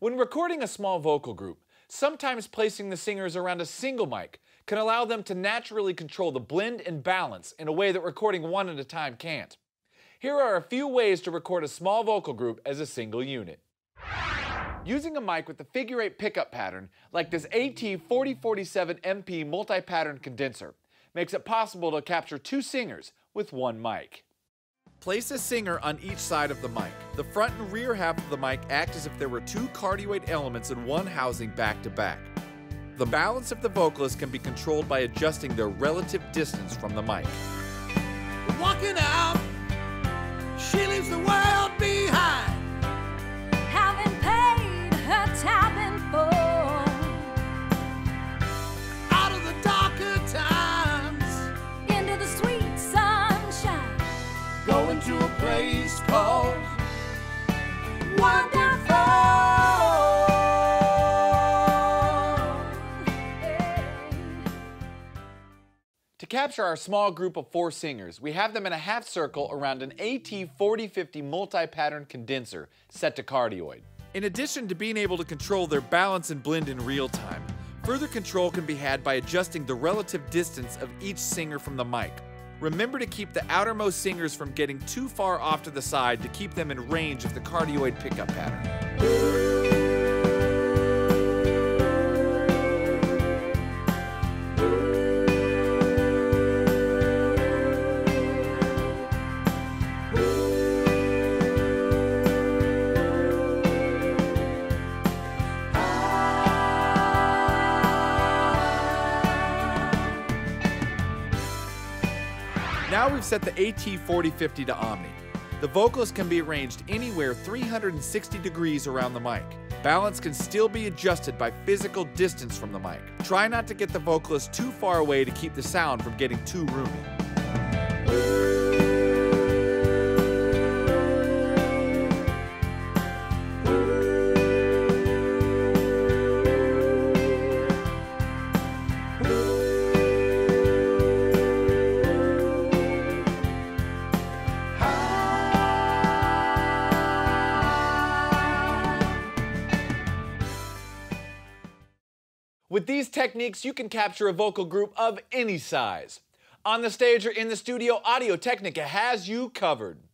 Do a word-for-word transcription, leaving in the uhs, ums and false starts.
When recording a small vocal group, sometimes placing the singers around a single mic can allow them to naturally control the blend and balance in a way that recording one at a time can't. Here are a few ways to record a small vocal group as a single unit. Using a mic with a figure eight pickup pattern, like this A T forty forty-seven M P multi-pattern condenser, makes it possible to capture two singers with one mic. Place a singer on each side of the mic. The front and rear half of the mic act as if there were two cardioid elements in one housing back to back. The balance of the vocalist can be controlled by adjusting their relative distance from the mic. We're walking out, she leaves the world behind. Haven't paid her tab in full. Out of the darker times, into the sweet sunshine. Going to a place called Wonderful. To capture our small group of four singers, we have them in a half circle around an A T forty fifty multi-pattern condenser set to cardioid. In addition to being able to control their balance and blend in real time, further control can be had by adjusting the relative distance of each singer from the mic. Remember to keep the outermost singers from getting too far off to the side to keep them in range of the cardioid pickup pattern. Now we've set the A T forty fifty to Omni. The vocalist can be arranged anywhere three hundred sixty degrees around the mic. Balance can still be adjusted by physical distance from the mic. Try not to get the vocalist too far away to keep the sound from getting too roomy. With these techniques, you can capture a vocal group of any size. On the stage or in the studio, Audio-Technica has you covered.